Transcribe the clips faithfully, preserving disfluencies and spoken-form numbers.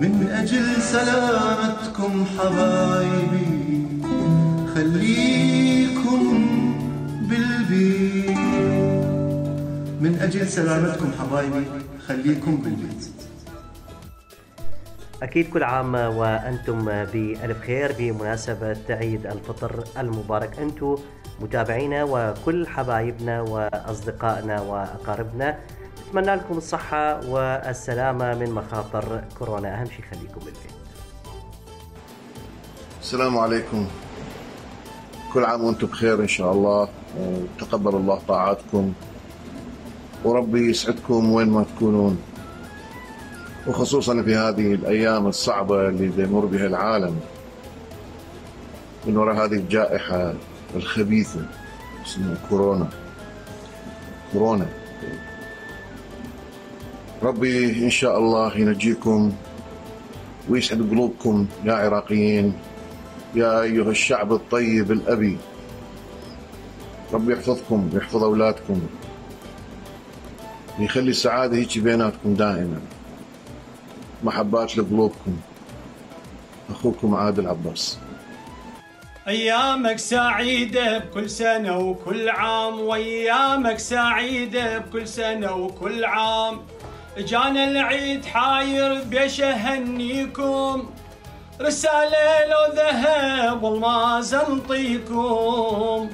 من أجل سلامتكم حبايبي خليكم بالبيت، من أجل سلامتكم حبايبي خليكم بالبيت. أكيد كل عام وأنتم بألف خير بمناسبة عيد الفطر المبارك أنتم متابعينا وكل حبايبنا وأصدقائنا وأقاربنا. أتمنى لكم الصحة والسلامة من مخاطر كورونا، أهم شيء خليكم بالبيت. السلام عليكم، كل عام وأنتم بخير إن شاء الله، وتقبل الله طاعاتكم وربي يسعدكم وين ما تكونون، وخصوصا في هذه الأيام الصعبة اللي يمر بها العالم من وراء هذه الجائحة الخبيثة اسمها كورونا. كورونا ربي إن شاء الله ينجيكم ويسعد قلوبكم يا عراقيين، يا أيها الشعب الطيب الأبي. ربي يحفظكم ويحفظ أولادكم ويخلي السعادة هيك بيناتكم دائما. محبات لقلوبكم، أخوكم عادل عباس. أيامك سعيدة بكل سنة وكل عام، وأيامك سعيدة بكل سنة وكل عام. إجانا العيد حاير بيش أهنيكم، رسالة لو ذهب والماز نطيكم.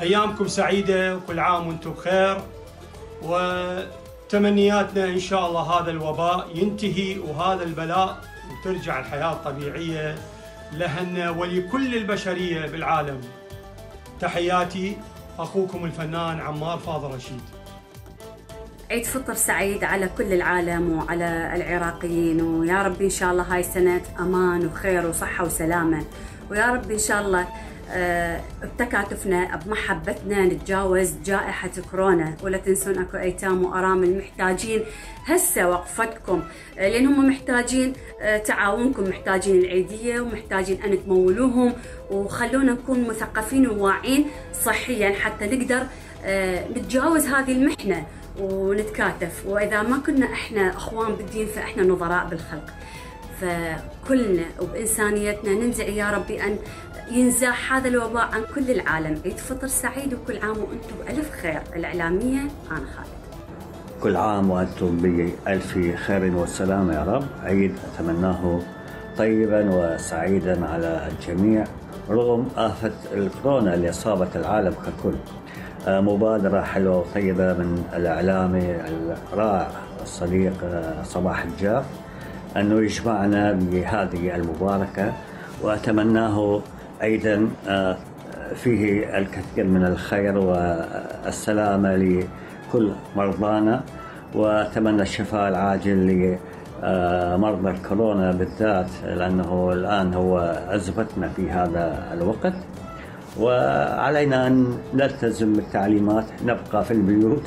أيامكم سعيدة وكل عام وأنتم بخير، وتمنياتنا إن شاء الله هذا الوباء ينتهي وهذا البلاء وترجع الحياة الطبيعية لهن ولكل البشرية بالعالم. تحياتي أخوكم الفنان عمار فاضل رشيد. عيد فطر سعيد على كل العالم وعلى العراقيين، ويا ربي إن شاء الله هاي سنة أمان وخير وصحة وسلامة، ويا ربي إن شاء الله بتكاتفنا بمحبتنا نتجاوز جائحة كورونا. ولا تنسون اكو ايتام وارامل محتاجين هسه وقفتكم، لان هم محتاجين تعاونكم، محتاجين العيدية ومحتاجين ان تمولوهم، وخلونا نكون مثقفين وواعين صحيا حتى نقدر نتجاوز هذه المحنة ونتكاتف. واذا ما كنا احنا اخوان بالدين فاحنا نظراء بالخلق، فكلنا وبإنسانيتنا ننزع يا ربي أن ينزاح هذا الوباء عن كل العالم. عيد فطر سعيد وكل عام وأنتم بألف خير. الإعلامية أنا خالد. كل عام وأنتم بألف خير وسلامة يا رب. عيد أتمناه طيبا وسعيدا على الجميع رغم آفة الكورونا اللي أصابت العالم ككل. مبادرة حلوة وطيبة من الإعلامي الرائع الصديق صباح الجاف أنه يجمعنا بهذه المباركة، وأتمناه أيضا فيه الكثير من الخير والسلامة لكل مرضانا، وأتمنى الشفاء العاجل لمرضى الكورونا بالذات لأنه الآن هو أزمتنا في هذا الوقت. وعلينا أن نلتزم بالتعليمات، نبقى في البيوت،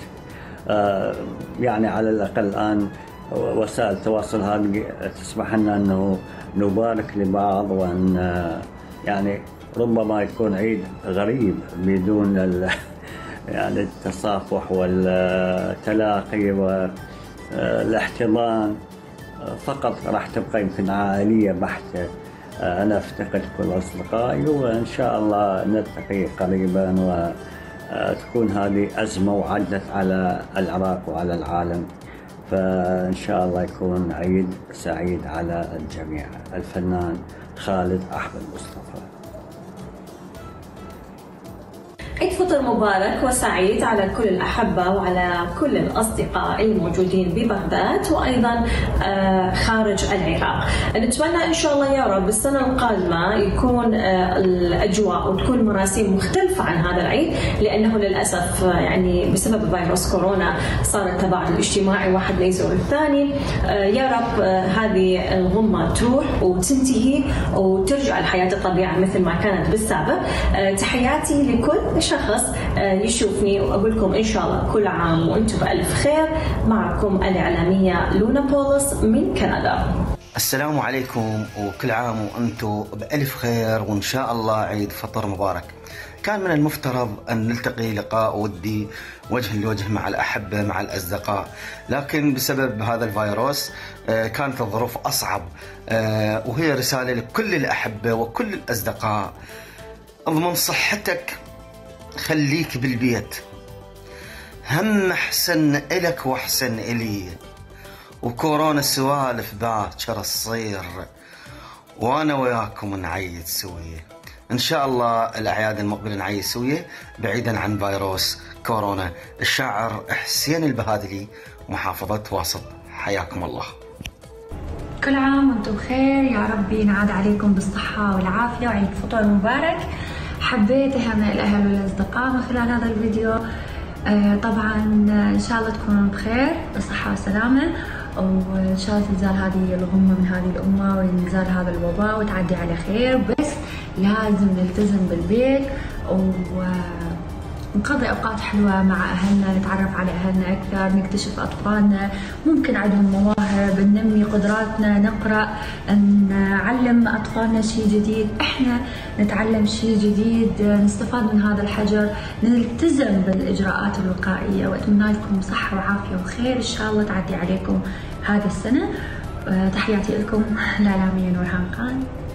يعني على الأقل الآن وسائل التواصل هذه تسمح لنا انه نبارك لبعض، وان يعني ربما يكون عيد غريب بدون يعني التصافح والتلاقي والاحتضان، فقط راح تبقى يمكن عائليه بحته. انا افتقد كل اصدقائي، وان شاء الله نلتقي قريبا وتكون هذه ازمه وعدت على العراق وعلى العالم، فإن شاء الله يكون عيد سعيد على الجميع. الفنان خالد أحمد مصطفى. عيد فطر مبارك وسعيد على كل الأحبة وعلى كل الأصدقاء الموجودين ببغداد وأيضا خارج العراق. نتمنى إن شاء الله يا رب السنة القادمة يكون الأجواء وتكون مراسيم مختلفة عن هذا العيد، لأنه للأسف يعني بسبب فيروس كورونا صار التباعد الاجتماعي، واحد لا يزور الثاني. يا رب هذه الغمة تروح وتنتهي وترجع الحياة الطبيعية مثل ما كانت بالسابق. تحياتي لكل شخص يشوفني، واقول لكم ان شاء الله كل عام وانتم بالف خير. معكم الاعلاميه لونا بولس من كندا. السلام عليكم وكل عام وأنتم بألف خير وإن شاء الله عيد فطر مبارك. كان من المفترض أن نلتقي لقاء ودي وجه لوجه مع الأحبة مع الأصدقاء، لكن بسبب هذا الفيروس كانت الظروف أصعب، وهي رسالة لكل الأحبة وكل الأصدقاء: اضمن صحتك، خليك بالبيت، هم أحسن إلك وأحسن إلي، وكورونا السوالف باكر تصير وانا وياكم نعيد سويه ان شاء الله. الاعياد المقبله نعيد سويه بعيدا عن فيروس كورونا. الشاعر حسين البهادلي، محافظه واسط، حياكم الله. كل عام وانتم بخير، يا رب ينعاد عليكم بالصحه والعافيه وعيد فطر مبارك. حبيت اهنئ الاهل والاصدقاء من خلال هذا الفيديو، طبعا ان شاء الله تكونوا بخير بصحه وسلامه، وان شاء الله تنزال هذه الغمه من هذه الامه وينزال هذا الوباء وتعدي على خير. بس لازم نلتزم بالبيت ونقضي اوقات حلوه مع اهلنا، نتعرف على اهلنا اكثر، نكتشف اطفالنا ممكن عندهم مواهب، ننمي قدراتنا، نقرا، نعلم اطفالنا شيء جديد، احنا نتعلم شيء جديد، نستفاد من هذا الحجر، نلتزم بالاجراءات الوقائيه. واتمنى لكم صحه وعافيه وخير ان شاء الله تعدي عليكم هذه السنه. تحياتي لكم الإعلامية نورهان خان.